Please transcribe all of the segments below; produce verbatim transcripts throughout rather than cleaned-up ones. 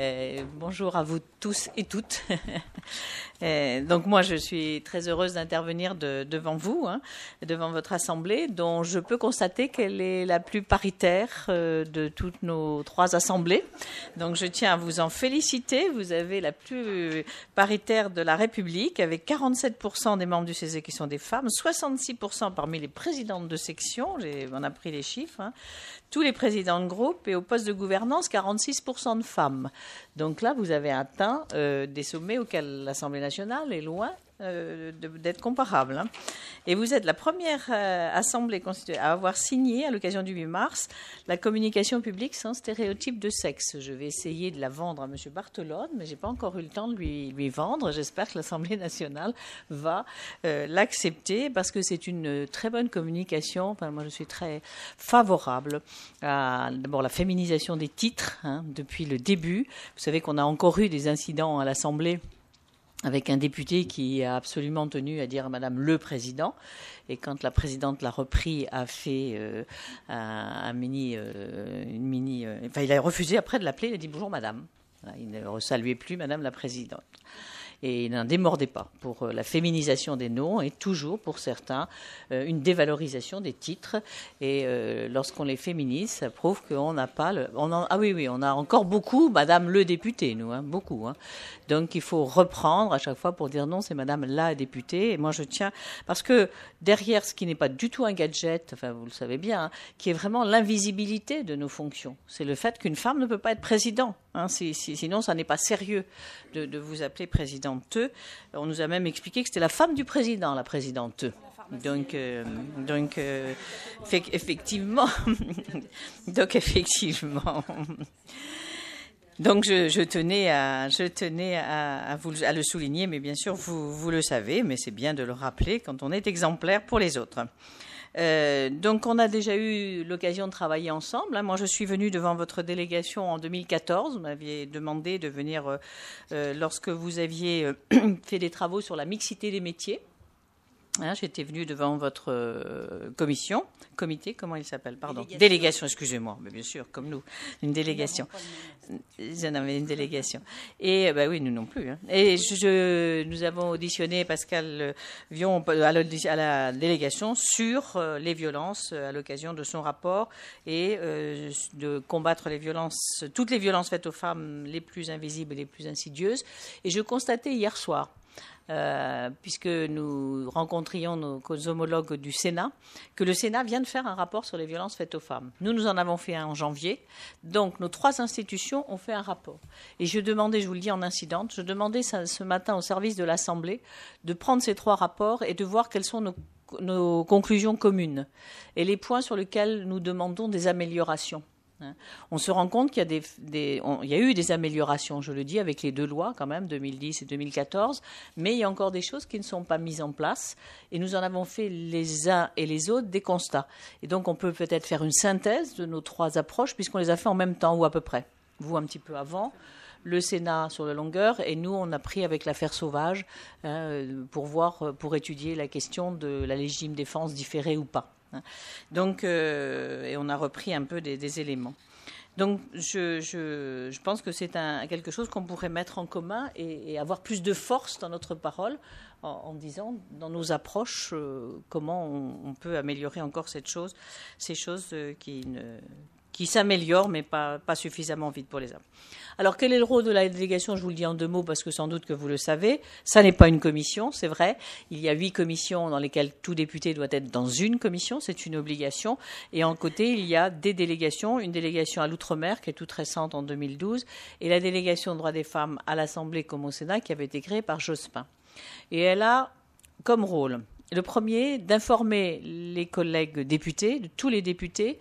Euh, bonjour à vous tous et toutes. euh, donc moi, je suis très heureuse d'intervenir de, devant vous, hein, devant votre assemblée, dont je peux constater qu'elle est la plus paritaire euh, de toutes nos trois assemblées. Donc je tiens à vous en féliciter. Vous avez la plus paritaire de la République, avec quarante-sept pour cent des membres du C E S E qui sont des femmes, soixante-six pour cent parmi les présidentes de section. On a pris les chiffres, hein, tous les présidents de groupe, et au poste de gouvernance, quarante-six pour cent de femmes. Donc là, vous avez atteint euh, des sommets auxquels l'Assemblée nationale est loin euh, d'être comparable. Hein. Et vous êtes la première euh, Assemblée constituée à avoir signé, à l'occasion du huit mars, la communication publique sans stéréotype de sexe. Je vais essayer de la vendre à M. Bartolone, mais je n'ai pas encore eu le temps de lui, lui vendre. J'espère que l'Assemblée nationale va euh, l'accepter, parce que c'est une très bonne communication. Enfin, moi, je suis très favorable à d'abord la féminisation des titres, hein, depuis le début. Vous savez qu'on a encore eu des incidents à l'Assemblée, avec un député qui a absolument tenu à dire « Madame le Président ». Et quand la présidente l'a repris, a fait euh, un, un mini... Euh, une mini euh, enfin, il a refusé après de l'appeler, il a dit « Bonjour Madame ». Voilà, il ne saluait plus « Madame la Présidente ». Et il n'en démordait pas pour la féminisation des noms et toujours, pour certains, une dévalorisation des titres. Et lorsqu'on les féminise, ça prouve qu'on n'a pas... Le, on en, ah oui, oui, on a encore beaucoup Madame le député, nous, hein, beaucoup. Hein. Donc il faut reprendre à chaque fois pour dire non, c'est Madame la députée. Et moi, je tiens... Parce que derrière ce qui n'est pas du tout un gadget, enfin, vous le savez bien, hein, qui est vraiment l'invisibilité de nos fonctions. C'est le fait qu'une femme ne peut pas être présidente. Hein, si, si, sinon, ça n'est pas sérieux de, de vous appeler présidente. On nous a même expliqué que c'était la femme du président, la présidente. Donc, euh, donc euh, fait, effectivement, donc effectivement. Donc je, je tenais, à, je tenais à, à, vous, à le souligner, mais bien sûr, vous, vous le savez, mais c'est bien de le rappeler quand on est exemplaire pour les autres. Euh, donc on a déjà eu l'occasion de travailler ensemble. Hein. Moi, je suis venue devant votre délégation en deux mille quatorze. Vous m'aviez demandé de venir euh, euh, lorsque vous aviez euh, fait des travaux sur la mixité des métiers. Hein, j'étais venue devant votre euh, commission, comité, comment il s'appelle, pardon, délégation, délégation excusez-moi, mais bien sûr, comme nous, une délégation. Je n'avais une délégation. Et bah oui, nous non plus. Hein. Et je, je, nous avons auditionné Pascal Vion à, à la délégation sur euh, les violences à l'occasion de son rapport et euh, de combattre les violences, toutes les violences faites aux femmes les plus invisibles et les plus insidieuses. Et je constatais hier soir, Euh, puisque nous rencontrions nos homologues du Sénat, que le Sénat vient de faire un rapport sur les violences faites aux femmes. Nous, nous en avons fait un en janvier. Donc, nos trois institutions ont fait un rapport. Et je demandais, je vous le dis en incidente, je demandais ce matin au service de l'Assemblée de prendre ces trois rapports et de voir quelles sont nos, nos conclusions communes et les points sur lesquels nous demandons des améliorations. On se rend compte qu'il y a, des, des, on, il y a eu des améliorations, je le dis, avec les deux lois quand même, deux mille dix et deux mille quatorze, mais il y a encore des choses qui ne sont pas mises en place et nous en avons fait les uns et les autres des constats. Et donc on peut peut-être faire une synthèse de nos trois approches puisqu'on les a fait en même temps ou à peu près, vous un petit peu avant. Le Sénat sur la longueur, et nous, on a pris avec l'affaire Sauvage euh, pour voir, pour étudier la question de la légitime défense différée ou pas. Donc, euh, et on a repris un peu des, des éléments. Donc, je, je, je pense que c'est quelque chose qu'on pourrait mettre en commun et, et avoir plus de force dans notre parole en, en disant, dans nos approches, euh, comment on, on peut améliorer encore cette chose, ces choses euh, qui ne... qui s'améliore, mais pas, pas suffisamment vite pour les hommes. Alors, quel est le rôle de la délégation? Je vous le dis en deux mots, parce que sans doute que vous le savez. Ça n'est pas une commission, c'est vrai. Il y a huit commissions dans lesquelles tout député doit être dans une commission. C'est une obligation. Et en côté, il y a des délégations. Une délégation à l'Outre-mer, qui est toute récente, en deux mille douze, et la délégation aux droits des femmes à l'Assemblée comme au Sénat, qui avait été créée par Jospin. Et elle a comme rôle, le premier, d'informer les collègues députés, tous les députés,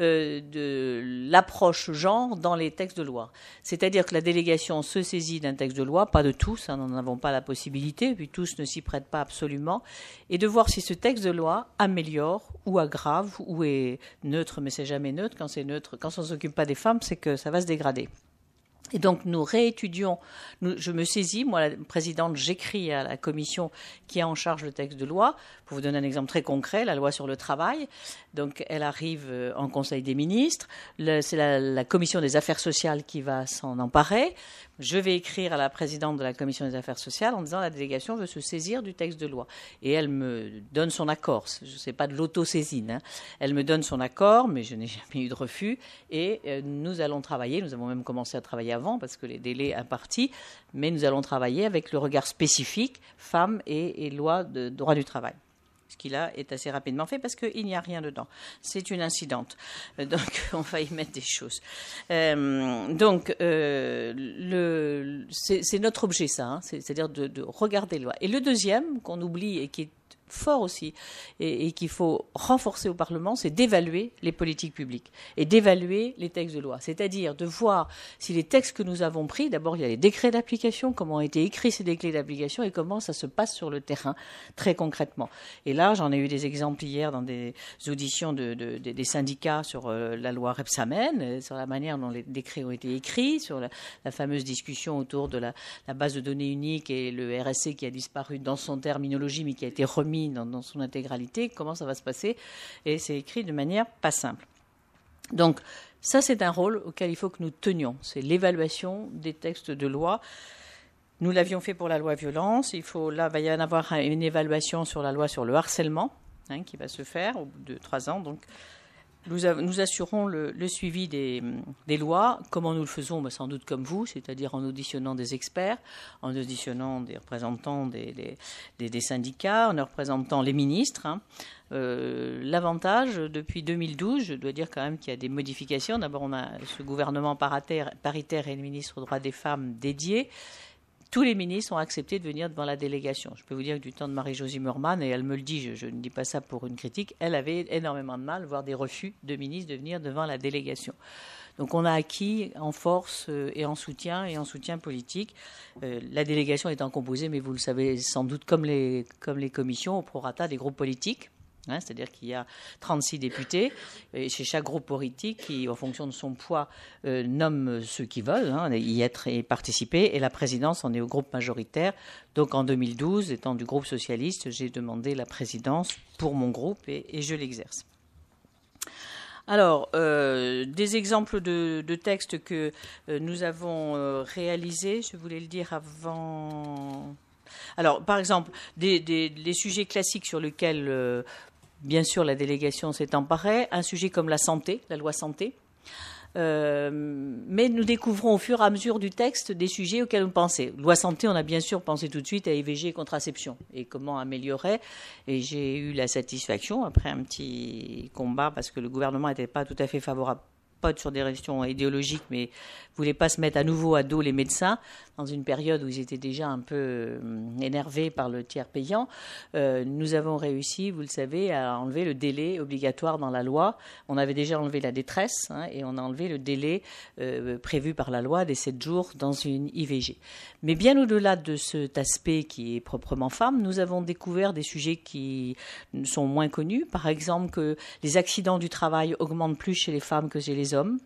Euh, de l'approche genre dans les textes de loi. C'est-à-dire que la délégation se saisit d'un texte de loi, pas de tous, hein, nous n'en avons pas la possibilité, puis tous ne s'y prêtent pas absolument, et de voir si ce texte de loi améliore ou aggrave ou est neutre, mais c'est jamais neutre. Quand c'est neutre, quand on ne s'occupe pas des femmes, c'est que ça va se dégrader. Et donc, nous réétudions, nous, je me saisis, moi, la présidente, j'écris à la commission qui a en charge le texte de loi. Pour vous donner un exemple très concret, la loi sur le travail. Donc, elle arrive en Conseil des ministres. Le, c'est la, la commission des affaires sociales qui va s'en emparer. Je vais écrire à la présidente de la commission des affaires sociales en disant la délégation veut se saisir du texte de loi. Et elle me donne son accord. Je ne sais pas de l'auto-saisine. Hein. Elle me donne son accord, mais je n'ai jamais eu de refus. Et euh, nous allons travailler. Nous avons même commencé à travailler avant parce que les délais impartis, mais nous allons travailler avec le regard spécifique femmes et, et loi de droit du travail. Ce qui là est assez rapidement fait parce qu'il n'y a rien dedans. C'est une incidente. Donc on va y mettre des choses. Euh, donc euh, le, c'est, c'est notre objet ça, hein, c'est, c'est-à-dire de, de regarder la loi. Et le deuxième qu'on oublie et qui est fort aussi et, et qu'il faut renforcer au Parlement, c'est d'évaluer les politiques publiques et d'évaluer les textes de loi. C'est-à-dire de voir si les textes que nous avons pris, d'abord il y a les décrets d'application, comment ont été écrits ces décrets d'application et comment ça se passe sur le terrain très concrètement. Et là, j'en ai eu des exemples hier dans des auditions de, de, de, des syndicats sur euh, la loi Rebsamen, sur la manière dont les décrets ont été écrits, sur la, la fameuse discussion autour de la, la base de données unique et le R S C qui a disparu dans son terminologie mais qui a été remis Dans, dans son intégralité, comment ça va se passer, et c'est écrit de manière pas simple. Donc ça, c'est un rôle auquel il faut que nous tenions, c'est l'évaluation des textes de loi. Nous l'avions fait pour la loi violence, il faut, là, va y en avoir une évaluation sur la loi sur le harcèlement, hein, qui va se faire au bout de trois ans, donc Nous, a, nous assurons le, le suivi des, des lois. Comment nous le faisons? Ben, sans doute comme vous, c'est-à-dire en auditionnant des experts, en auditionnant des représentants des, des, des, des syndicats, en représentant les ministres. Hein. Euh, l'avantage, depuis deux mille douze, je dois dire quand même qu'il y a des modifications. D'abord, on a ce gouvernement paritaire et le ministre aux droits des femmes dédié. Tous les ministres ont accepté de venir devant la délégation. Je peux vous dire que du temps de Marie-Josée Mermaz, et elle me le dit, je, je ne dis pas ça pour une critique, elle avait énormément de mal, voire des refus de ministres de venir devant la délégation. Donc on a acquis en force et en soutien, et en soutien politique. Euh, la délégation étant composée, mais vous le savez sans doute, comme les, comme les commissions, au prorata des groupes politiques. Hein, c'est-à-dire qu'il y a trente-six députés, et chez chaque groupe politique qui, en fonction de son poids, euh, nomme ceux qui veulent hein, y être et participer, et la présidence en est au groupe majoritaire. Donc en deux mille douze, étant du groupe socialiste, j'ai demandé la présidence pour mon groupe et, et je l'exerce. Alors, euh, des exemples de, de textes que euh, nous avons euh, réalisés, je voulais le dire avant... Alors, par exemple, des, des, des sujets classiques sur lesquels... Euh, bien sûr, la délégation s'est emparée. Un sujet comme la santé, la loi santé. Euh, mais nous découvrons au fur et à mesure du texte des sujets auxquels on pensait. Loi santé, on a bien sûr pensé tout de suite à I V G et contraception et comment améliorer. Et j'ai eu la satisfaction, après un petit combat, parce que le gouvernement n'était pas tout à fait favorable, pas sur des questions idéologiques, mais ne voulait pas se mettre à nouveau à dos les médecins, dans une période où ils étaient déjà un peu énervés par le tiers payant. Euh, nous avons réussi, vous le savez, à enlever le délai obligatoire dans la loi. On avait déjà enlevé la détresse hein, et on a enlevé le délai euh, prévu par la loi des sept jours dans une I V G. Mais bien au-delà de cet aspect qui est proprement femme, nous avons découvert des sujets qui sont moins connus. Par exemple, que les accidents du travail augmentent plus chez les femmes que chez les hommes.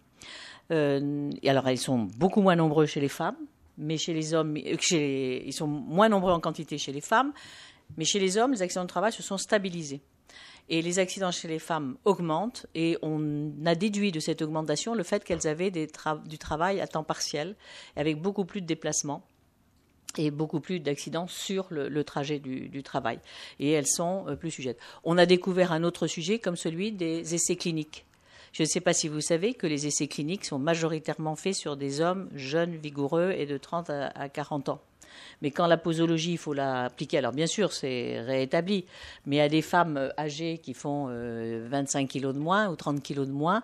Euh, et alors, ils sont beaucoup moins nombreux chez les femmes. Mais chez les hommes, chez les, ils sont moins nombreux en quantité chez les femmes. Mais chez les hommes, les accidents de travail se sont stabilisés. Et les accidents chez les femmes augmentent. Et on a déduit de cette augmentation le fait qu'elles avaient des tra- du travail à temps partiel, avec beaucoup plus de déplacements et beaucoup plus d'accidents sur le, le trajet du, du travail. Et elles sont plus sujettes. On a découvert un autre sujet comme celui des essais cliniques. Je ne sais pas si vous savez que les essais cliniques sont majoritairement faits sur des hommes jeunes, vigoureux et de trente à quarante ans. Mais quand la posologie, il faut l'appliquer, alors bien sûr, c'est réétabli, mais à des femmes âgées qui font vingt-cinq kilos de moins ou trente kilos de moins,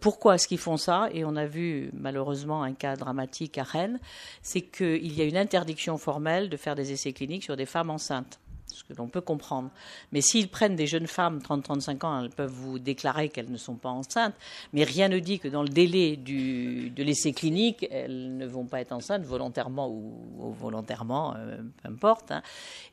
pourquoi est-ce qu'ils font ça? Et on a vu malheureusement un cas dramatique à Rennes, c'est qu'il y a une interdiction formelle de faire des essais cliniques sur des femmes enceintes. ce que l'on peut comprendre. Mais s'ils prennent des jeunes femmes, trente à trente-cinq ans, elles peuvent vous déclarer qu'elles ne sont pas enceintes, mais rien ne dit que dans le délai du, de l'essai clinique, elles ne vont pas être enceintes volontairement ou, ou volontairement, euh, peu importe. Hein.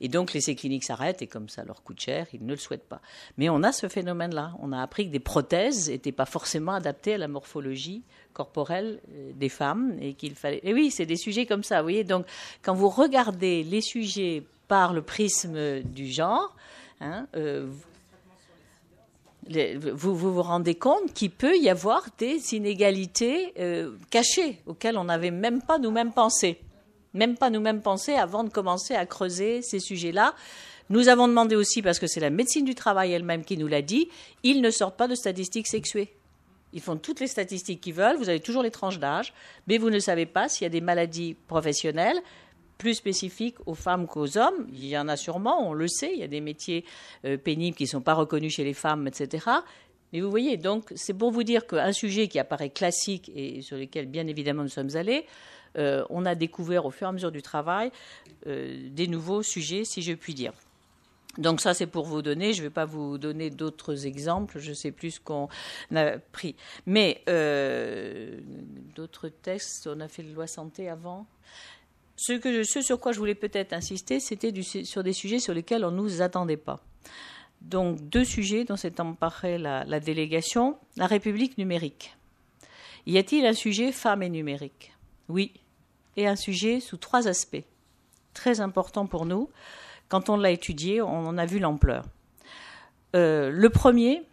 Et donc l'essai clinique s'arrête, et comme ça leur coûte cher, ils ne le souhaitent pas. Mais on a ce phénomène-là. On a appris que des prothèses n'étaient pas forcément adaptées à la morphologie corporelle des femmes, et qu'il fallait... Et oui, c'est des sujets comme ça, vous voyez. Donc, quand vous regardez les sujets par le prisme du genre, hein, euh, les, vous, vous vous rendez compte qu'il peut y avoir des inégalités euh, cachées, auxquelles on n'avait même pas nous-mêmes pensé. Même pas nous-mêmes pensé avant de commencer à creuser ces sujets-là. Nous avons demandé aussi, parce que c'est la médecine du travail elle-même qui nous l'a dit, ils ne sortent pas de statistiques sexuées. Ils font toutes les statistiques qu'ils veulent, vous avez toujours les tranches d'âge, mais vous ne savez pas s'il y a des maladies professionnelles plus spécifiques aux femmes qu'aux hommes. Il y en a sûrement, on le sait, il y a des métiers euh, pénibles qui ne sont pas reconnus chez les femmes, et cetera. Mais vous voyez, donc c'est pour vous dire qu'un sujet qui apparaît classique et sur lequel bien évidemment nous sommes allés, euh, on a découvert au fur et à mesure du travail euh, des nouveaux sujets, si je puis dire. Donc ça, c'est pour vous donner. Je ne vais pas vous donner d'autres exemples. Je ne sais plus ce qu'on a pris. Mais euh, d'autres textes, on a fait la loi santé avant. Ce, que je, ce sur quoi je voulais peut-être insister, c'était sur des sujets sur lesquels on ne nous attendait pas. Donc deux sujets dont s'est emparée la, la délégation. La République numérique. Y a-t-il un sujet femmes et numérique? Oui. Et un sujet sous trois aspects. Très important pour nous. Quand on l'a étudié, on en a vu l'ampleur. Euh, le premier,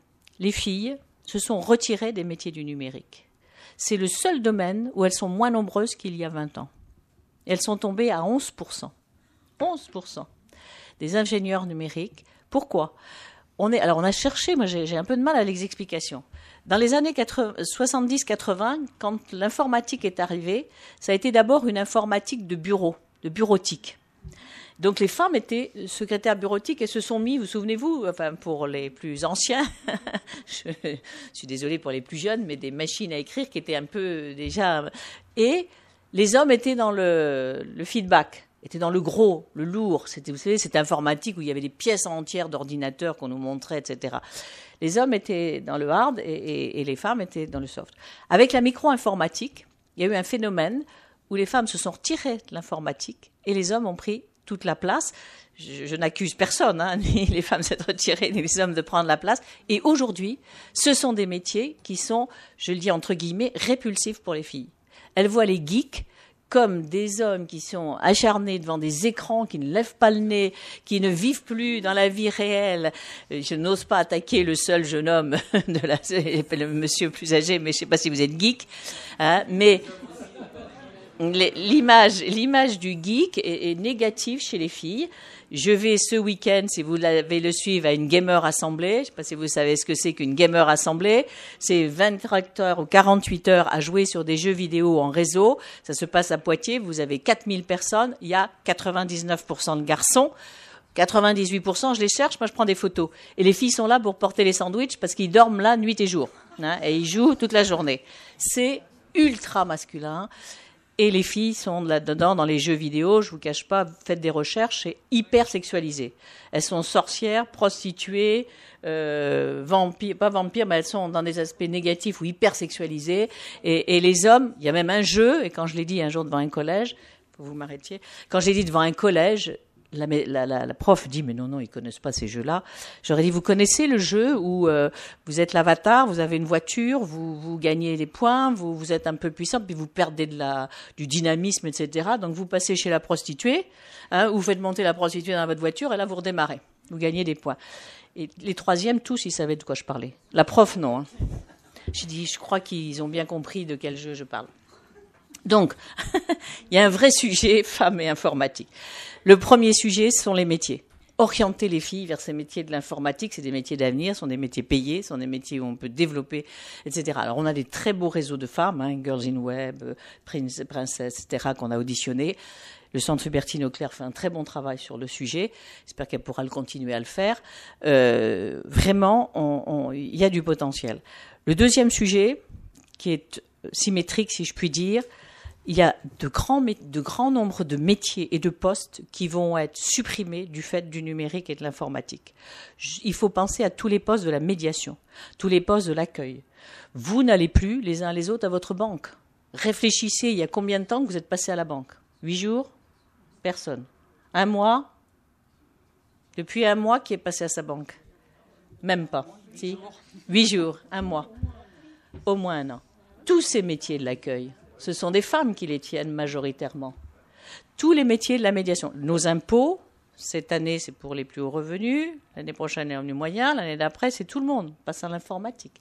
les filles se sont retirées des métiers du numérique. C'est le seul domaine où elles sont moins nombreuses qu'il y a vingt ans. Elles sont tombées à onze pour cent. onze pour cent des ingénieurs numériques. Pourquoi ? On est, alors on a cherché, moi j'ai un peu de mal à les explications. Dans les années soixante-dix quatre-vingts, quand l'informatique est arrivée, ça a été d'abord une informatique de bureau, de bureautique. Donc les femmes étaient secrétaires bureautiques et se sont mis, vous souvenez-vous, enfin pour les plus anciens, je suis désolée pour les plus jeunes, mais des machines à écrire qui étaient un peu déjà... Et les hommes étaient dans le, le feedback, étaient dans le gros, le lourd. C'était, vous savez, cette informatique où il y avait des pièces entières d'ordinateurs qu'on nous montrait, et cetera. Les hommes étaient dans le hard et, et, et les femmes étaient dans le soft. Avec la micro-informatique, il y a eu un phénomène où les femmes se sont retirées de l'informatique et les hommes ont pris toute la place. Je, je n'accuse personne, hein, ni les femmes d'être retirées, ni les hommes de prendre la place. Et aujourd'hui, ce sont des métiers qui sont, je le dis entre guillemets, répulsifs pour les filles. Elles voient les geeks comme des hommes qui sont acharnés devant des écrans, qui ne lèvent pas le nez, qui ne vivent plus dans la vie réelle. Je n'ose pas attaquer le seul jeune homme, de la, le monsieur plus âgé, mais je ne sais pas si vous êtes geek. Hein, mais... L'image, l'image du geek est, est négative chez les filles. Je vais ce week-end, si vous l'avez le suivre, à une gamer assemblée. Je ne sais pas si vous savez ce que c'est qu'une gamer assemblée. C'est vingt-quatre heures ou quarante-huit heures à jouer sur des jeux vidéo en réseau. Ça se passe à Poitiers. Vous avez quatre mille personnes. Il y a quatre-vingt-dix-neuf pour cent de garçons. quatre-vingt-dix-huit pour cent, je les cherche, moi je prends des photos. Et les filles sont là pour porter les sandwichs parce qu'ils dorment là nuit et jour. Hein, et ils jouent toute la journée. C'est ultra masculin. Et les filles sont là-dedans, dans les jeux vidéo, je vous cache pas, faites des recherches, c'est hyper sexualisé. Elles sont sorcières, prostituées, euh, vampires, pas vampires, mais elles sont dans des aspects négatifs ou hyper sexualisés. Et, et les hommes, il y a même un jeu, et quand je l'ai dit un jour devant un collège, vous m'arrêtiez, quand j'ai dit devant un collège, La, la, la, la prof dit mais non non ils connaissent pas ces jeux-là. J'aurais dit vous connaissez le jeu où euh, vous êtes l'avatar, vous avez une voiture, vous vous gagnez des points, vous vous êtes un peu puissant puis vous perdez de la du dynamisme et cetera. Donc vous passez chez la prostituée, hein, ou vous faites monter la prostituée dans votre voiture et là vous redémarrez, vous gagnez des points. Et les troisièmes tous ils savaient de quoi je parlais. La prof non. Hein. J'ai dit je crois qu'ils ont bien compris de quel jeu je parle. Donc, il y a un vrai sujet, femmes et informatique. Le premier sujet, ce sont les métiers. Orienter les filles vers ces métiers de l'informatique, c'est des métiers d'avenir, ce sont des métiers payés, ce sont des métiers où on peut développer, et cetera. Alors, on a des très beaux réseaux de femmes, hein, Girls in Web, Prince, Princess, et cetera, qu'on a auditionné. Le Centre Hubertine Auclair fait un très bon travail sur le sujet. J'espère qu'elle pourra le continuer à le faire. Euh, vraiment, on, on, y a du potentiel. Le deuxième sujet, qui est symétrique, si je puis dire, il y a de grands, de grands nombres de métiers et de postes qui vont être supprimés du fait du numérique et de l'informatique. Il faut penser à tous les postes de la médiation, tous les postes de l'accueil. Vous n'allez plus les uns les autres à votre banque. Réfléchissez, il y a combien de temps que vous êtes passé à la banque? Huit jours? Personne. Un mois? Depuis un mois, qui est passé à sa banque? Même pas. Si. Huit jours, un mois. Au moins un an. Tous ces métiers de l'accueil, ce sont des femmes qui les tiennent majoritairement. Tous les métiers de la médiation. Nos impôts, cette année, c'est pour les plus hauts revenus. L'année prochaine, les revenus moyens. L'année d'après, c'est tout le monde. On passe à l'informatique.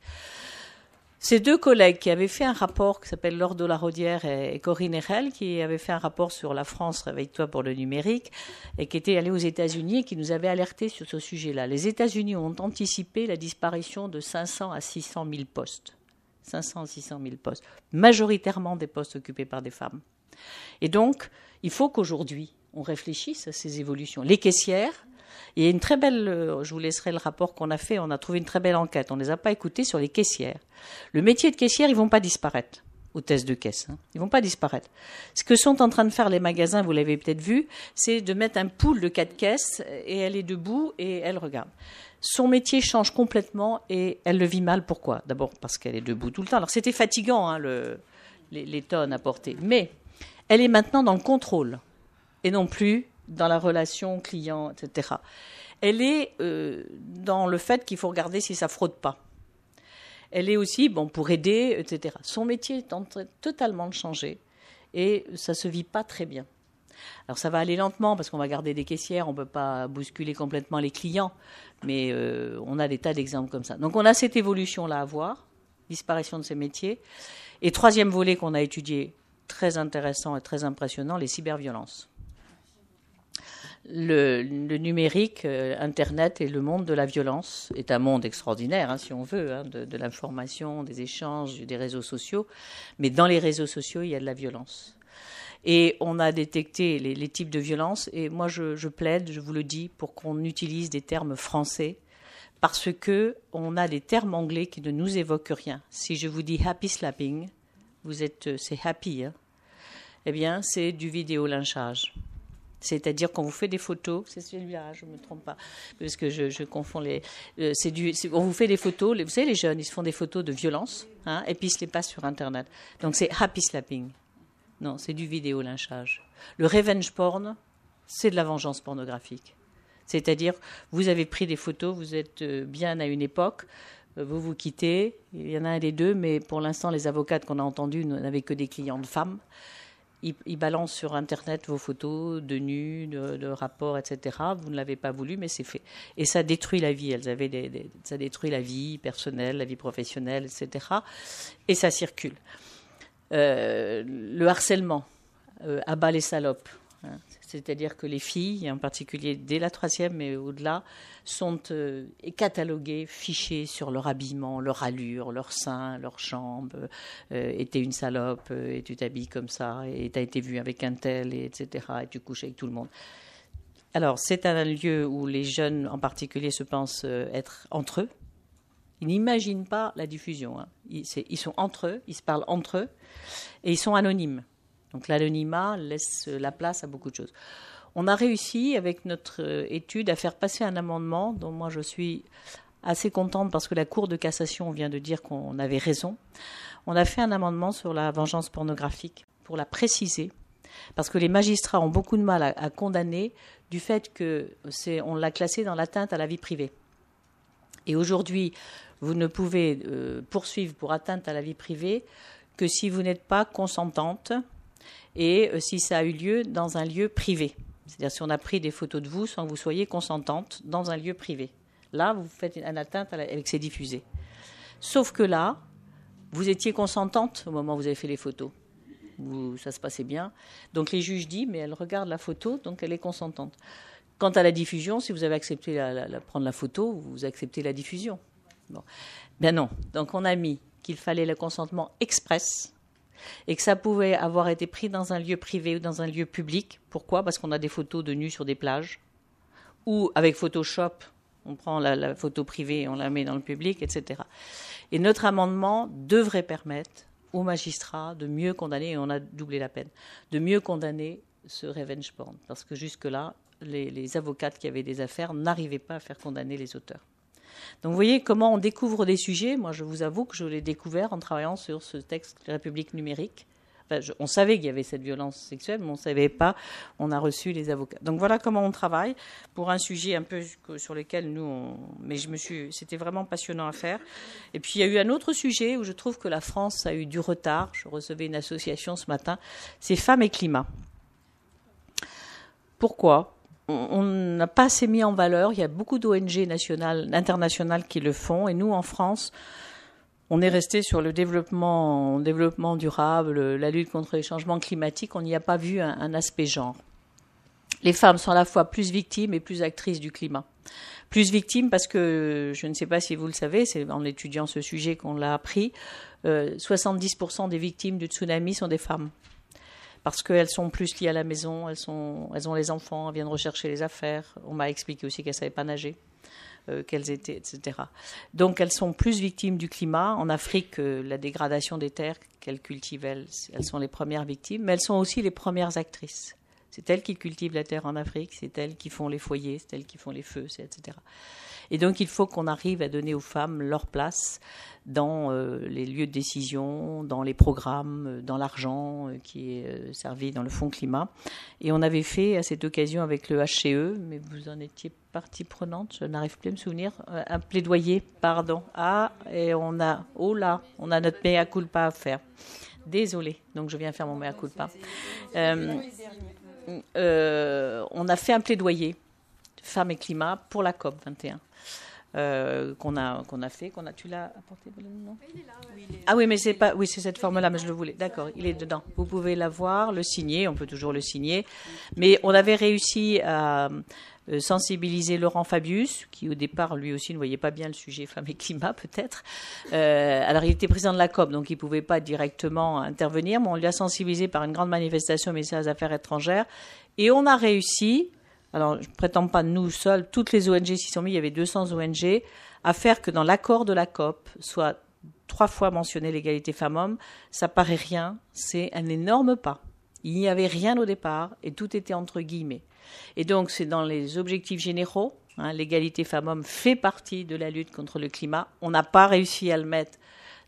Ces deux collègues qui avaient fait un rapport qui s'appelle Laure de La Raudière et Corinne Erhel, qui avaient fait un rapport sur la France, réveille-toi pour le numérique, et qui étaient allés aux États-Unis et qui nous avaient alertés sur ce sujet-là. Les États-Unis ont anticipé la disparition de cinq cents à six cent mille postes. cinq cents à six cent mille postes, majoritairement des postes occupés par des femmes. Et donc, il faut qu'aujourd'hui, on réfléchisse à ces évolutions. Les caissières, il y a une très belle, je vous laisserai le rapport qu'on a fait, on a trouvé une très belle enquête, on ne les a pas écoutées sur les caissières. Le métier de caissière, ils ne vont pas disparaître, hôtesse de caisse, hein. Ils ne vont pas disparaître. Ce que sont en train de faire les magasins, vous l'avez peut-être vu, c'est de mettre un pool de quatre caisses et elle est debout et elle regarde. Son métier change complètement et elle le vit mal. Pourquoi? D'abord parce qu'elle est debout tout le temps. Alors c'était fatigant, hein, le, les, les tonnes à porter, mais elle est maintenant dans le contrôle et non plus dans la relation client, et cetera. Elle est euh, dans le fait qu'il faut regarder si ça fraude pas. Elle est aussi, bon, pour aider, et cetera. Son métier est en train totalement de changer et ça se vit pas très bien. Alors ça va aller lentement parce qu'on va garder des caissières, on peut pas bousculer complètement les clients, mais euh, on a des tas d'exemples comme ça. Donc on a cette évolution-là à voir, disparition de ces métiers. Et troisième volet qu'on a étudié, très intéressant et très impressionnant, les cyberviolences. Le, le numérique, euh, Internet et le monde de la violence est un monde extraordinaire, hein, si on veut, hein, de, de l'information, des échanges, des réseaux sociaux. Mais dans les réseaux sociaux, il y a de la violence. Et on a détecté les, les types de violence. Et moi, je, je plaide, je vous le dis, pour qu'on utilise des termes français parce qu'on a des termes anglais qui ne nous évoquent rien. Si je vous dis « happy slapping », vous êtes, c'est « happy hein », eh bien, c'est du vidéolynchage. C'est-à-dire qu'on vous fait des photos, c'est celui-là, je ne me trompe pas, parce que je, je confonds les... Euh, c'est du, c'est, on vous fait des photos, les, vous savez, les jeunes, ils se font des photos de violence, hein, et puis ils se les passent sur Internet. Donc c'est happy slapping. Non, c'est du vidéolynchage. Le revenge porn, c'est de la vengeance pornographique. C'est-à-dire, vous avez pris des photos, vous êtes bien à une époque, vous vous quittez, il y en a un des deux, mais pour l'instant, les avocates qu'on a entendues n'avaient que des clients de femmes. Ils, ils balancent sur Internet vos photos de nus, de, de rapports, et cetera. Vous ne l'avez pas voulu, mais c'est fait. Et ça détruit la vie. Elles avaient des, des, ça détruit la vie personnelle, la vie professionnelle, et cetera. Et ça circule. Euh, le harcèlement, euh, abat les salopes. Hein. C'est-à-dire que les filles, en particulier dès la troisième, mais au-delà, sont euh, cataloguées, fichées sur leur habillement, leur allure, leur sein, leur chambre. Euh, « Et t'es une salope, euh, et tu t'habilles comme ça, et t'as été vue avec un tel, et etc. Et tu couches avec tout le monde. » Alors, c'est un lieu où les jeunes, en particulier, se pensent euh, être entre eux. Ils n'imaginent pas la diffusion. Hein. Ils, ils sont entre eux, ils se parlent entre eux, et ils sont anonymes. Donc l'anonymat laisse la place à beaucoup de choses. On a réussi, avec notre étude, à faire passer un amendement dont moi je suis assez contente parce que la Cour de cassation vient de dire qu'on avait raison. On a fait un amendement sur la vengeance pornographique pour la préciser parce que les magistrats ont beaucoup de mal à, à condamner du fait que c'est, on l'a classé dans l'atteinte à la vie privée. Et aujourd'hui, vous ne pouvez euh, poursuivre pour atteinte à la vie privée que si vous n'êtes pas consentante et si ça a eu lieu dans un lieu privé. C'est-à-dire si on a pris des photos de vous sans que vous soyez consentante dans un lieu privé. Là, vous faites une atteinte et que c'est diffusé. Sauf que là, vous étiez consentante au moment où vous avez fait les photos. Vous, ça se passait bien. Donc les juges disent, mais elle regarde la photo, donc elle est consentante. Quant à la diffusion, si vous avez accepté la, la, la, prendre la photo, vous acceptez la diffusion. Bon. Ben non. Donc on a mis qu'il fallait le consentement express, et que ça pouvait avoir été pris dans un lieu privé ou dans un lieu public. Pourquoi? Parce qu'on a des photos de nus sur des plages, ou avec Photoshop, on prend la, la photo privée et on la met dans le public, et cetera. Et notre amendement devrait permettre aux magistrats de mieux condamner, et on a doublé la peine, de mieux condamner ce revenge porn. Parce que jusque-là, les, les avocates qui avaient des affaires n'arrivaient pas à faire condamner les auteurs. Donc vous voyez comment on découvre des sujets. Moi, je vous avoue que je l'ai découvert en travaillant sur ce texte « République numérique ». Enfin, je, on savait qu'il y avait cette violence sexuelle, mais on ne savait pas. On a reçu les avocats. Donc voilà comment on travaille pour un sujet un peu sur lequel nous... On... Mais je me suis... c'était vraiment passionnant à faire. Et puis il y a eu un autre sujet où je trouve que la France a eu du retard. Je recevais une association ce matin. C'est Femmes et Climat. Pourquoi ? On n'a pas assez mis en valeur. Il y a beaucoup d'O N G nationales, internationales qui le font. Et nous, en France... on est resté sur le développement, développement durable, la lutte contre les changements climatiques. On n'y a pas vu un, un aspect genre. Les femmes sont à la fois plus victimes et plus actrices du climat. Plus victimes parce que, je ne sais pas si vous le savez, c'est en étudiant ce sujet qu'on l'a appris, euh, soixante-dix pour cent des victimes du tsunami sont des femmes. Parce qu'elles sont plus liées à la maison, elles, sont, elles ont les enfants, elles viennent rechercher les affaires. On m'a expliqué aussi qu'elles ne savaient pas nager. Qu'elles étaient, et cetera. Donc, elles sont plus victimes du climat. En Afrique, la dégradation des terres qu'elles cultivent, elles, elles sont les premières victimes, mais elles sont aussi les premières actrices. C'est elles qui cultivent la terre en Afrique, c'est elles qui font les foyers, c'est elles qui font les feux, et cetera. Et donc, il faut qu'on arrive à donner aux femmes leur place dans euh, les lieux de décision, dans les programmes, dans l'argent euh, qui est euh, servi dans le fonds climat. Et on avait fait à cette occasion avec le H C E, mais vous en étiez partie prenante, je n'arrive plus à me souvenir, un plaidoyer, pardon. Ah, et on a, oh là, on a notre mea culpa à faire. Désolée, donc je viens faire mon mea culpa. Euh, euh, on a fait un plaidoyer, Femmes et Climat, pour la COP vingt et un. Euh, qu'on a qu'on a fait qu'on a tu l'as apporté non il est là, ouais. Oui, il est là. Ah oui mais c'est pas oui c'est cette forme là mais je le voulais d'accord il est dedans, vous pouvez l'avoir, le signer, on peut toujours le signer, mais on avait réussi à sensibiliser Laurent Fabius qui au départ lui aussi ne voyait pas bien le sujet Femmes et Climat peut-être, euh, alors il était président de la COP donc il pouvait pas directement intervenir, mais on lui a sensibilisé par une grande manifestation au ministère des Affaires étrangères et on a réussi. Alors, je ne prétends pas nous seuls, toutes les O N G s'y sont mis, il y avait deux cents O N G, à faire que dans l'accord de la COP soit trois fois mentionnée l'égalité femmes-hommes. Ça paraît rien, c'est un énorme pas. Il n'y avait rien au départ et tout était entre guillemets. Et donc, c'est dans les objectifs généraux, hein, l'égalité femmes-hommes fait partie de la lutte contre le climat. On n'a pas réussi à le mettre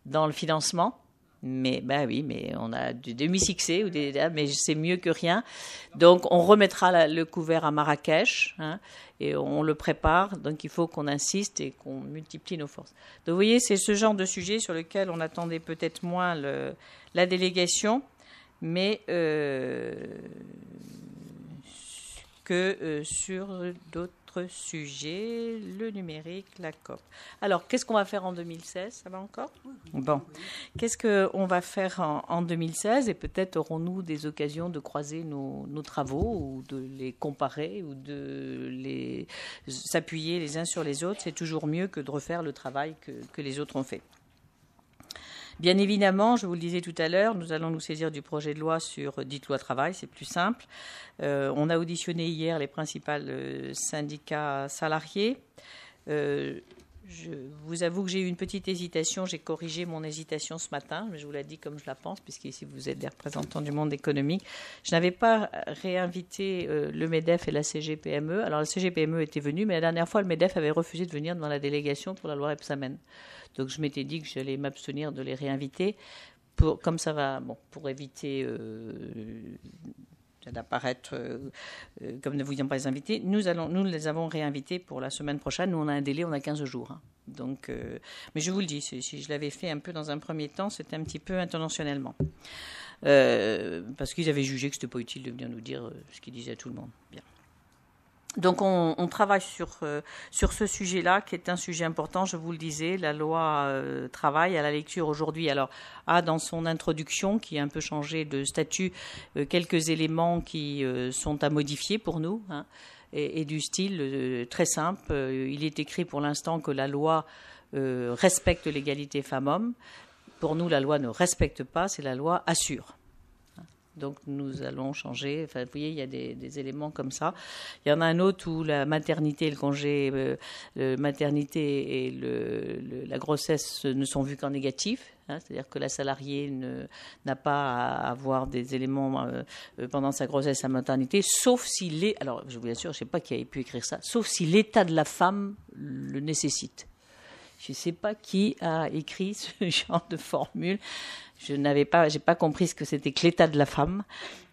dans le financement. Mais ben oui, mais on a du demi-sixé ou des, mais c'est mieux que rien. Donc on remettra la, le couvert à Marrakech hein, et on le prépare. Donc il faut qu'on insiste et qu'on multiplie nos forces. Donc vous voyez, c'est ce genre de sujet sur lequel on attendait peut-être moins le, la délégation, mais euh, que euh, sur d'autres sujets, le numérique, la COP. Alors, qu'est-ce qu'on va faire en deux mille seize? Ça va encore? Bon. Qu'est-ce qu'on va faire en, en deux mille seize? Et peut-être aurons-nous des occasions de croiser nos, nos travaux ou de les comparer ou de les s'appuyer les uns sur les autres. C'est toujours mieux que de refaire le travail que, que les autres ont fait. Bien évidemment, je vous le disais tout à l'heure, nous allons nous saisir du projet de loi sur dite loi travail, c'est plus simple. Euh, on a auditionné hier les principaux euh, syndicats salariés. Euh, je vous avoue que j'ai eu une petite hésitation, j'ai corrigé mon hésitation ce matin, mais je vous l'ai dit comme je la pense, puisque ici vous êtes des représentants du monde économique. Je n'avais pas réinvité euh, le MEDEF et la C G P M E. Alors la C G P M E était venue, mais la dernière fois, le MEDEF avait refusé de venir devant la délégation pour la loi EPSAMEN. Donc je m'étais dit que j'allais m'abstenir de les réinviter, pour, comme ça va, bon, pour éviter euh, d'apparaître euh, euh, comme ne voulions pas les inviter. Nous, allons, nous les avons réinvités pour la semaine prochaine. Nous, on a un délai, on a quinze jours. Hein. Donc, euh, mais je vous le dis, si je l'avais fait un peu dans un premier temps, c'était un petit peu intentionnellement. Euh, parce qu'ils avaient jugé que ce n'était pas utile de venir nous dire ce qu'ils disaient à tout le monde. Bien. Donc on, on travaille sur, euh, sur ce sujet-là, qui est un sujet important, je vous le disais, la loi euh, travail à la lecture aujourd'hui. Alors, a dans son introduction, qui a un peu changé de statut, euh, quelques éléments qui euh, sont à modifier pour nous, hein, et, et du style euh, très simple. Il est écrit pour l'instant que la loi euh, respecte l'égalité femmes-hommes. Pour nous, la loi ne respecte pas, c'est la loi assure. Donc nous allons changer. Enfin, vous voyez, il y a des, des éléments comme ça. Il y en a un autre où la maternité et le congé, euh, le maternité et le, le, la grossesse ne sont vus qu'en négatif. Hein, c'est-à-dire que la salariée ne, n'a pas à avoir des éléments euh, pendant sa grossesse, sa maternité, sauf si les. Alors je vous assure, je ne sais pas qui avait pu écrire ça. Sauf si l'état de la femme le nécessite. Je ne sais pas qui a écrit ce genre de formule. Je n'avais pas, j'ai pas compris ce que c'était que l'état de la femme,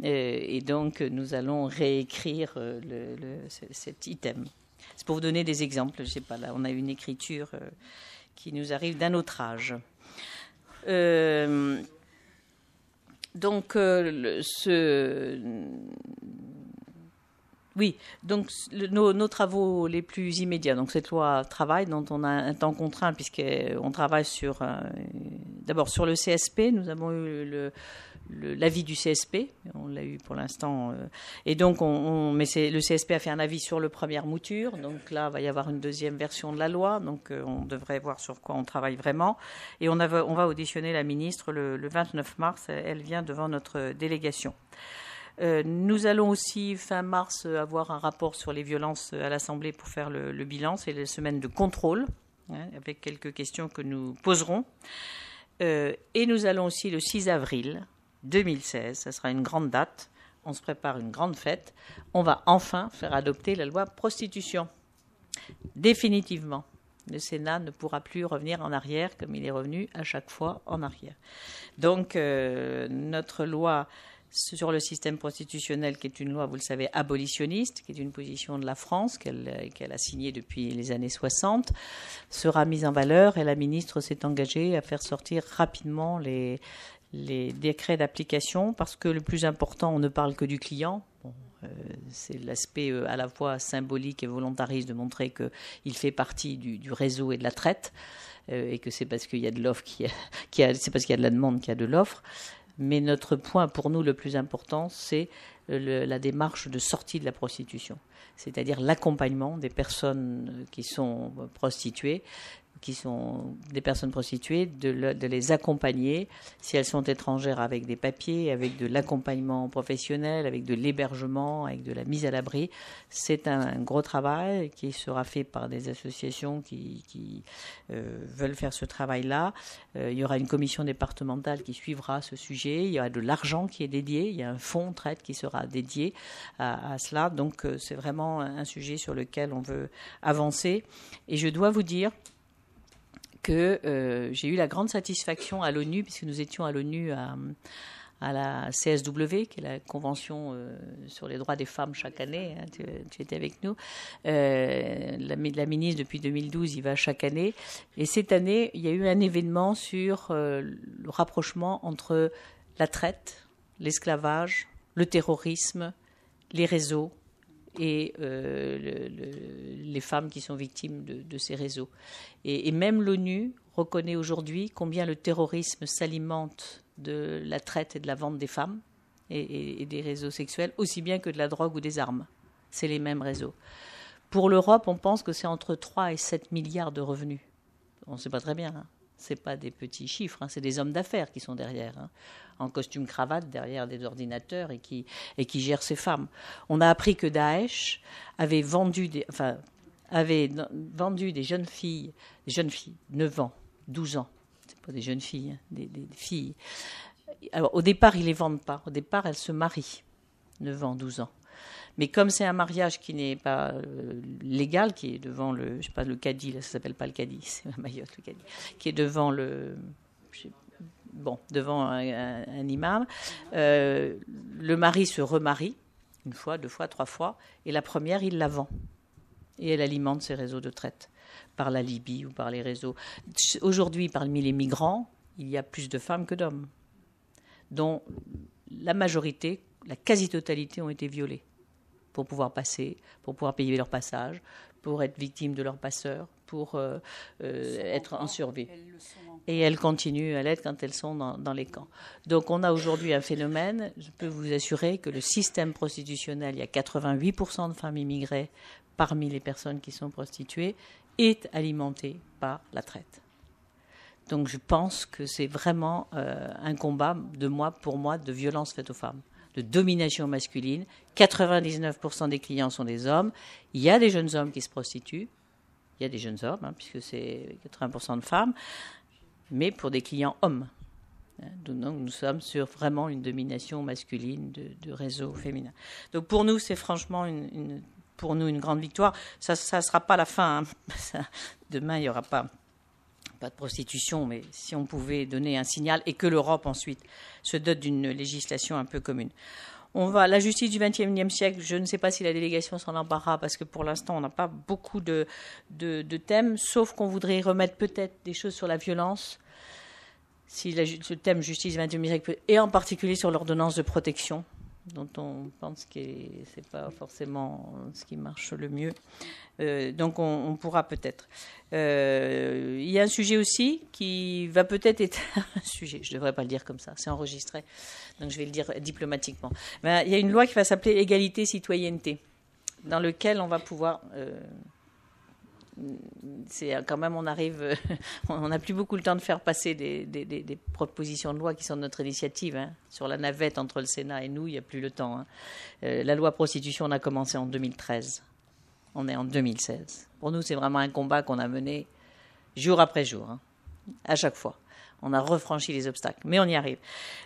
euh, et donc nous allons réécrire le, le, cet item. C'est pour vous donner des exemples. Je sais pas, là, on a une écriture euh, qui nous arrive d'un autre âge. Euh, donc, euh, le, ce, oui, donc le, nos, nos travaux les plus immédiats. Donc cette loi travail dont on a un temps contraint puisqu'on travaille sur euh, d'abord sur le C S P, nous avons eu le, le, l'avis du C S P, on l'a eu pour l'instant. Euh, et donc, on, on, mais c'est, le C S P a fait un avis sur le première mouture, donc là, il va y avoir une deuxième version de la loi, donc euh, on devrait voir sur quoi on travaille vraiment. Et on, a, on va auditionner la ministre le, le vingt-neuf mars, elle vient devant notre délégation. Euh, nous allons aussi, fin mars, avoir un rapport sur les violences à l'Assemblée pour faire le, le bilan, c'est les semaines de contrôle, hein, avec quelques questions que nous poserons. Euh, et nous allons aussi le six avril deux mille seize, ça sera une grande date, on se prépare une grande fête, on va enfin faire adopter la loi prostitution, définitivement. Le Sénat ne pourra plus revenir en arrière comme il est revenu à chaque fois en arrière. Donc euh, notre loi sur le système prostitutionnel, qui est une loi, vous le savez, abolitionniste, qui est une position de la France, qu'elle, qu'elle a signée depuis les années soixante, sera mise en valeur et la ministre s'est engagée à faire sortir rapidement les, les décrets d'application parce que le plus important, on ne parle que du client. Bon, euh, c'est l'aspect euh, à la fois symbolique et volontariste de montrer qu'il fait partie du, du réseau et de la traite euh, et que c'est parce qu'il y a de l'offre qui a, qui a, c'est parce qu'il y a de la demande qu'il y a de l'offre. Mais notre point, pour nous, le plus important, c'est le, la démarche de sortie de la prostitution, c'est-à-dire l'accompagnement des personnes qui sont prostituées, qui sont des personnes prostituées, de, le, de les accompagner, si elles sont étrangères, avec des papiers, avec de l'accompagnement professionnel, avec de l'hébergement, avec de la mise à l'abri. C'est un, un gros travail qui sera fait par des associations qui, qui euh, veulent faire ce travail-là. Euh, il y aura une commission départementale qui suivra ce sujet. Il y aura de l'argent qui est dédié. Il y a un fonds traite qui sera dédié à, à cela. Donc, euh, c'est vraiment un sujet sur lequel on veut avancer. Et je dois vous dire que euh, j'ai eu la grande satisfaction à l'ONU, puisque nous étions à l'ONU à, à la C S W, qui est la Convention euh, sur les droits des femmes chaque année, hein, tu, tu étais avec nous. Euh, la, la ministre, depuis deux mille douze, y va chaque année. Et cette année, il y a eu un événement sur euh, le rapprochement entre la traite, l'esclavage, le terrorisme, les réseaux et euh, le, le, les femmes qui sont victimes de, de ces réseaux. Et, et même l'ONU reconnaît aujourd'hui combien le terrorisme s'alimente de la traite et de la vente des femmes et, et, et des réseaux sexuels, aussi bien que de la drogue ou des armes. C'est les mêmes réseaux. Pour l'Europe, on pense que c'est entre trois et sept milliards de revenus. On ne sait pas très bien, hein. Ce n'est pas des petits chiffres, hein, c'est des hommes d'affaires qui sont derrière, hein, en costume-cravate, derrière des ordinateurs et qui, et qui gèrent ces femmes. On a appris que Daesh avait vendu des, enfin, avait vendu des jeunes filles, des jeunes filles, neuf ans, douze ans, c'est pas des jeunes filles, hein, des, des filles. Alors, au départ, ils ne les vendent pas, au départ, elles se marient, neuf ans, douze ans. Mais comme c'est un mariage qui n'est pas euh, légal, qui est devant le, je sais pas, le cadi, là ça s'appelle pas le cadi, c'est la Mayotte, le cadi, qui est devant le, je sais, bon, devant un, un, un imam, euh, le mari se remarie une fois, deux fois, trois fois, et la première il la vend et elle alimente ses réseaux de traite par la Libye ou par les réseaux. Aujourd'hui, parmi les migrants, il y a plus de femmes que d'hommes, dont la majorité, la quasi-totalité ont été violées pour pouvoir passer, pour pouvoir payer leur passage, pour être victimes de leurs passeurs, pour euh, euh, être en survie. Et elles continuent à l'être quand elles sont dans, dans les camps. Donc on a aujourd'hui un phénomène, je peux vous assurer que le système prostitutionnel, il y a quatre-vingt-huit pour cent de femmes immigrées parmi les personnes qui sont prostituées, est alimenté par la traite. Donc je pense que c'est vraiment euh, un combat de moi, pour moi, de violence faite aux femmes, de domination masculine. quatre-vingt-dix-neuf pour cent des clients sont des hommes. Il y a des jeunes hommes qui se prostituent. Il y a des jeunes hommes, hein, puisque c'est quatre-vingts pour cent de femmes, mais pour des clients hommes. Donc nous sommes sur vraiment une domination masculine de, de réseau féminin. Donc pour nous, c'est franchement une, une, pour nous une grande victoire. Ça ne sera pas la fin. Hein. Ça, demain, il n'y aura pas... pas de prostitution, mais si on pouvait donner un signal et que l'Europe ensuite se dote d'une législation un peu commune. On va, la justice du vingt et unième siècle, je ne sais pas si la délégation s'en embarrasse parce que pour l'instant, on n'a pas beaucoup de, de, de thèmes, sauf qu'on voudrait remettre peut-être des choses sur la violence, si la, le thème justice du vingt et unième siècle, peut, et en particulier sur l'ordonnance de protection, dont on pense que ce n'est pas forcément ce qui marche le mieux. Euh, donc, on, on pourra peut-être. Euh, il y a un sujet aussi qui va peut-être être... un sujet, je ne devrais pas le dire comme ça, c'est enregistré. Donc, je vais le dire diplomatiquement. Ben, il y a une loi qui va s'appeler « Égalité-citoyenneté », dans laquelle on va pouvoir... Euh, c'est quand même, on arrive... on n'a plus beaucoup le temps de faire passer des, des, des, des propositions de loi qui sont de notre initiative. Hein. Sur la navette entre le Sénat et nous, il n'y a plus le temps. Hein. Euh, la loi prostitution, on a commencé en deux mille treize. On est en deux mille seize. Pour nous, c'est vraiment un combat qu'on a mené jour après jour, hein, à chaque fois. On a refranchi les obstacles, mais on y arrive.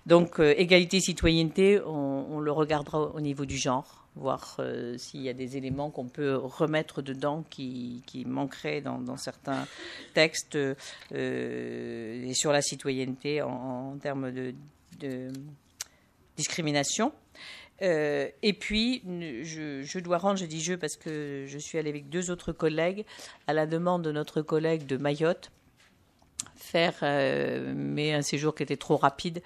Donc, euh, égalité, citoyenneté, on, on le regardera au niveau du genre, voir euh, s'il y a des éléments qu'on peut remettre dedans qui, qui manqueraient dans, dans certains textes. Euh, et sur la citoyenneté, en, en termes de, de discrimination. Euh, et puis, je, je dois rendre, je dis je parce que je suis allée avec deux autres collègues, à la demande de notre collègue de Mayotte, faire, euh, mais un séjour qui était trop rapide.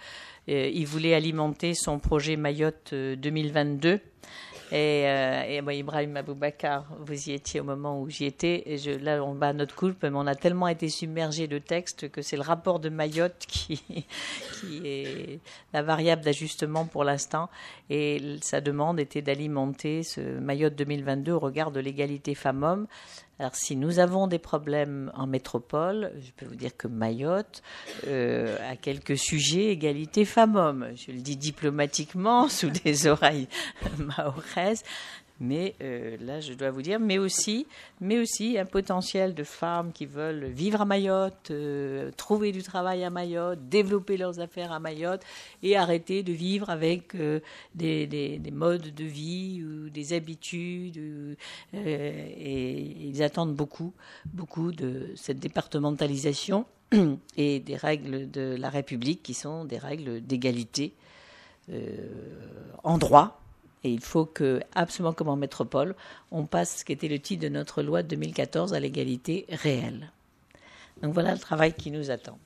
Euh, il voulait alimenter son projet Mayotte deux mille vingt-deux. Et, euh, et moi, Ibrahim Aboubakar, vous y étiez au moment où j'y étais. Et je, là, on bat notre coupe, mais on a tellement été submergé de textes que c'est le rapport de Mayotte qui, qui est la variable d'ajustement pour l'instant. Et sa demande était d'alimenter ce Mayotte deux mille vingt-deux au regard de l'égalité femmes-hommes. Alors, si nous avons des problèmes en métropole, je peux vous dire que Mayotte euh, a quelques sujets égalité femmes-hommes. Je le dis diplomatiquement, sous des oreilles mahoraises. Mais euh, là, je dois vous dire, mais aussi, mais aussi un potentiel de femmes qui veulent vivre à Mayotte, euh, trouver du travail à Mayotte, développer leurs affaires à Mayotte et arrêter de vivre avec euh, des, des, des modes de vie ou des habitudes. Euh, et ils attendent beaucoup, beaucoup de cette départementalisation et des règles de la République qui sont des règles d'égalité euh, en droit. Et il faut que, absolument comme en métropole, on passe ce qui était le titre de notre loi de deux mille quatorze à l'égalité réelle. Donc voilà le travail qui nous attend.